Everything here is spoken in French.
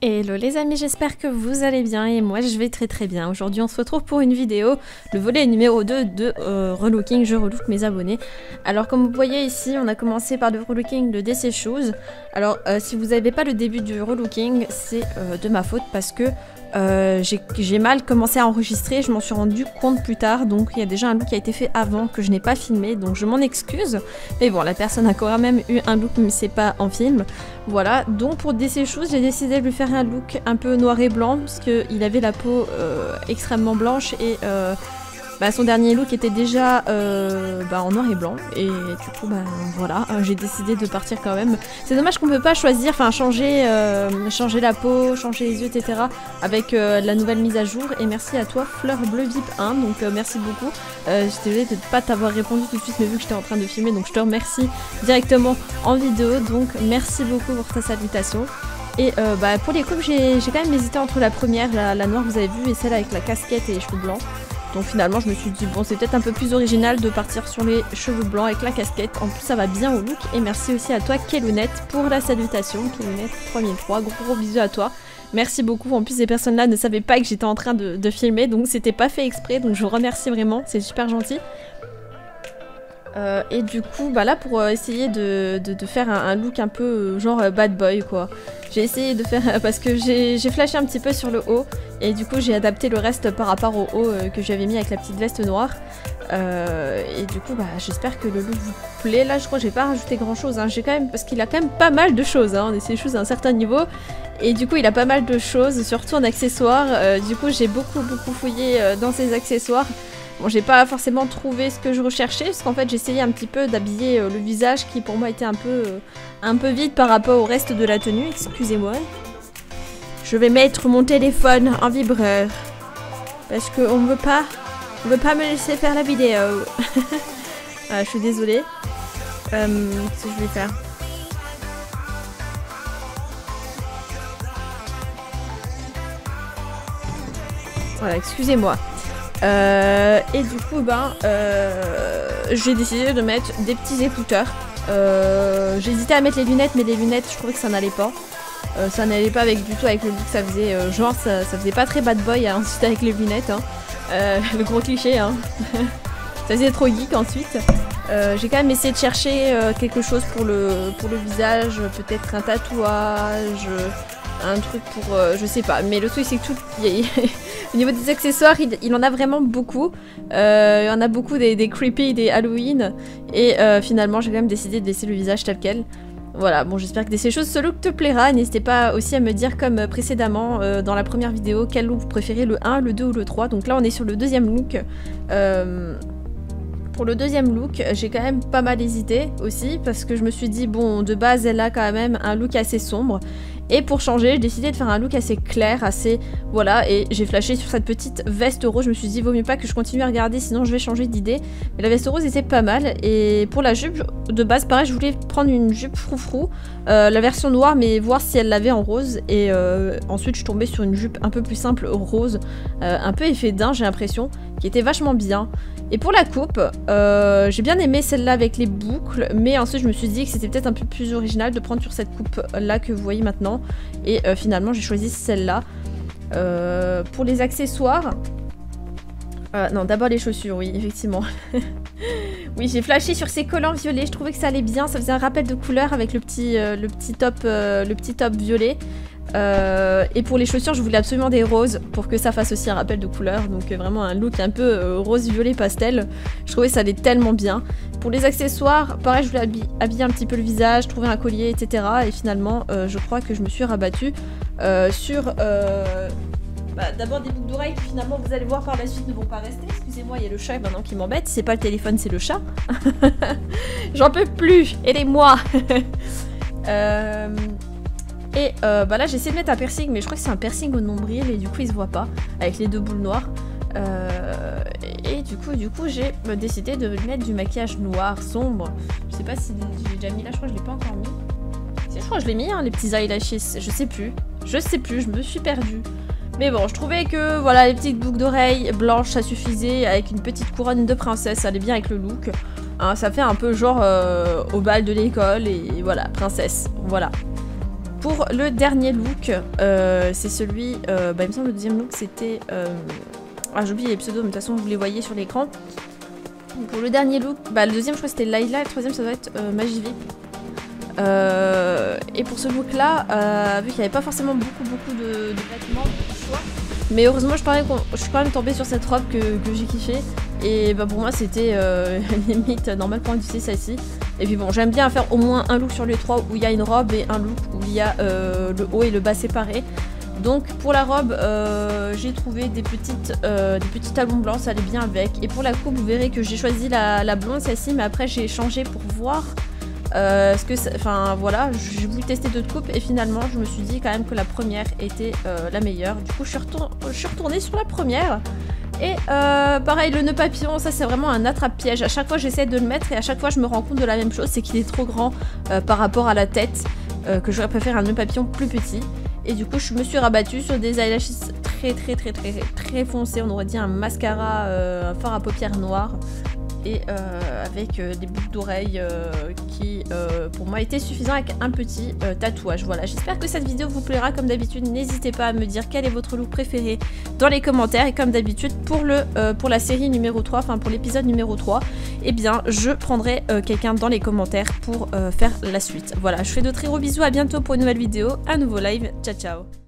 Hello les amis, j'espère que vous allez bien et moi je vais très très bien. Aujourd'hui on se retrouve pour une vidéo, le volet numéro 2 de relooking, je relook mes abonnés. Alors comme vous voyez ici, on a commencé par le relooking de DC Shoes. Alors si vous n'avez pas le début du relooking, c'est de ma faute parce que j'ai mal commencé à enregistrer, je m'en suis rendu compte plus tard, donc il y a déjà un look qui a été fait avant que je n'ai pas filmé, donc je m'en excuse, mais bon la personne a quand même eu un look mais c'est pas en film. Voilà, donc pour DC Shoes j'ai décidé de lui faire un look un peu noir et blanc parce qu'il avait la peau extrêmement blanche et son dernier look était déjà en noir et blanc et du coup voilà, j'ai décidé de partir quand même. C'est dommage qu'on peut pas choisir, enfin changer la peau, changer les yeux, etc. avec la nouvelle mise à jour. Et merci à toi Fleur Bleu VIP 1, donc merci beaucoup. J'étais désolée de ne pas t'avoir répondu tout de suite mais vu que j'étais en train de filmer, donc je te remercie directement en vidéo, donc merci beaucoup pour ta salutation. Et pour les coupes j'ai quand même hésité entre la première, la noire vous avez vu, et celle avec la casquette et les cheveux blancs. Donc finalement je me suis dit bon c'est peut-être un peu plus original de partir sur les cheveux blancs avec la casquette, en plus ça va bien au look. Et merci aussi à toi Kélounette pour la salutation, Kélounette 3003, gros bisous à toi, merci beaucoup. En plus ces personnes là ne savaient pas que j'étais en train de filmer, donc c'était pas fait exprès, donc je vous remercie vraiment, c'est super gentil. Et du coup là pour essayer de faire un look un peu genre bad boy quoi, j'ai essayé de faire parce que j'ai flashé un petit peu sur le haut et du coup j'ai adapté le reste par rapport au haut que j'avais mis avec la petite veste noire. Et du coup j'espère que le look vous plaît. Là je crois que j'ai pas rajouté grand chose hein. J'ai quand même, parce qu'il a quand même pas mal de choses hein. On essaie les choses à un certain niveau et du coup il a pas mal de choses, surtout en accessoires. Du coup j'ai beaucoup fouillé dans ses accessoires. Bon, j'ai pas forcément trouvé ce que je recherchais, parce qu'en fait j'essayais un petit peu d'habiller le visage qui pour moi était un peu vide par rapport au reste de la tenue, excusez-moi. Je vais mettre mon téléphone en vibreur, parce qu'on ne veut pas me laisser faire la vidéo. Je suis désolée. Qu'est-ce que je vais faire? Voilà, excusez-moi. Et du coup j'ai décidé de mettre des petits écouteurs. J'hésitais à mettre les lunettes, mais les lunettes je trouvais que ça n'allait pas. Ça n'allait pas avec, du tout avec le look, ça faisait genre ça faisait pas très bad boy hein, ensuite avec les lunettes hein. Le gros cliché hein. Ça faisait trop geek ensuite. J'ai quand même essayé de chercher quelque chose pour le visage, peut-être un tatouage, un truc pour je sais pas, mais le truc c'est que tout au niveau des accessoires il en a vraiment beaucoup, il en a beaucoup des creepy, des Halloween, et finalement j'ai quand même décidé de laisser le visage tel quel. Voilà, bon j'espère que DC Shoes ce look te plaira, n'hésitez pas aussi à me dire comme précédemment dans la première vidéo quel look vous préférez, le 1, le 2 ou le 3, donc là on est sur le deuxième look. Pour le deuxième look, j'ai quand même pas mal hésité aussi, parce que je me suis dit bon de base elle a quand même un look assez sombre, et pour changer j'ai décidé de faire un look assez clair, assez voilà, et j'ai flashé sur cette petite veste rose, je me suis dit vaut mieux pas que je continue à regarder sinon je vais changer d'idée, mais la veste rose était pas mal. Et pour la jupe de base pareil, je voulais prendre une jupe froufrou, la version noire, mais voir si elle l'avait en rose, et ensuite je suis tombée sur une jupe un peu plus simple rose, un peu effet d'un j'ai l'impression, qui était vachement bien. Et pour la coupe, j'ai bien aimé celle-là avec les boucles, mais ensuite je me suis dit que c'était peut-être un peu plus original de prendre sur cette coupe-là que vous voyez maintenant, et finalement j'ai choisi celle-là. Pour les accessoires... non, d'abord les chaussures, oui, effectivement. Oui, j'ai flashé sur ces collants violets, je trouvais que ça allait bien, ça faisait un rappel de couleur avec le petit top violet. Et pour les chaussures je voulais absolument des roses pour que ça fasse aussi un rappel de couleur, donc vraiment un look un peu rose violet pastel, je trouvais ça allait tellement bien. Pour les accessoires pareil, je voulais habiller un petit peu le visage, trouver un collier, etc. et finalement je crois que je me suis rabattue sur d'abord des boucles d'oreilles qui finalement vous allez voir par la suite ne vont pas rester, excusez-moi il y a le chat maintenant qui m'embête, c'est pas le téléphone c'est le chat. J'en peux plus, aidez-moi. Et là j'ai essayé de mettre un piercing, mais je crois que c'est un piercing au nombril et du coup il se voit pas avec les deux boules noires. Et du coup j'ai décidé de mettre du maquillage noir sombre. Je sais pas si j'ai déjà mis là, je crois que je l'ai pas encore mis. Si, je crois que je l'ai mis hein, les petits eyelashes, je sais plus, je me suis perdue. Mais bon, je trouvais que voilà, les petites boucles d'oreilles blanches ça suffisait, avec une petite couronne de princesse, ça allait bien avec le look. Hein, ça fait un peu genre au bal de l'école et voilà, princesse, voilà. Pour le dernier look, c'est celui, il me semble le deuxième look c'était, ah j'ai oublié les pseudos mais de toute façon vous les voyez sur l'écran. Pour le dernier look, le deuxième je crois c'était Laila et le troisième ça doit être Magivy. Et pour ce look là, vu qu'il n'y avait pas forcément beaucoup de vêtements, mais heureusement je suis quand même tombée sur cette robe que j'ai kiffée. Et pour moi c'était limite normal pour du celle-ci. Et puis bon, j'aime bien faire au moins un look sur les trois où il y a une robe et un look où il y a le haut et le bas séparés. Donc pour la robe, j'ai trouvé des petits talons blancs, ça allait bien avec. Et pour la coupe, vous verrez que j'ai choisi la blonde celle-ci, mais après j'ai changé pour voir. Enfin voilà, j'ai voulu tester d'autres coupes et finalement je me suis dit quand même que la première était la meilleure. Du coup je suis retournée sur la première. Et pareil, le nœud papillon, ça c'est vraiment un attrape-piège. À chaque fois j'essaie de le mettre et à chaque fois je me rends compte de la même chose, c'est qu'il est trop grand par rapport à la tête, que j'aurais préféré un nœud papillon plus petit. Et du coup je me suis rabattue sur des eyelashes très foncés, on aurait dit un mascara, un fard à paupières noires. Et avec des boucles d'oreilles qui pour moi étaient suffisants avec un petit tatouage. Voilà, j'espère que cette vidéo vous plaira. Comme d'habitude, n'hésitez pas à me dire quel est votre look préféré dans les commentaires. Et comme d'habitude, pour la série numéro 3, enfin pour l'épisode numéro 3, eh bien je prendrai quelqu'un dans les commentaires pour faire la suite. Voilà, je vous fais de très gros bisous, à bientôt pour une nouvelle vidéo, un nouveau live, ciao ciao.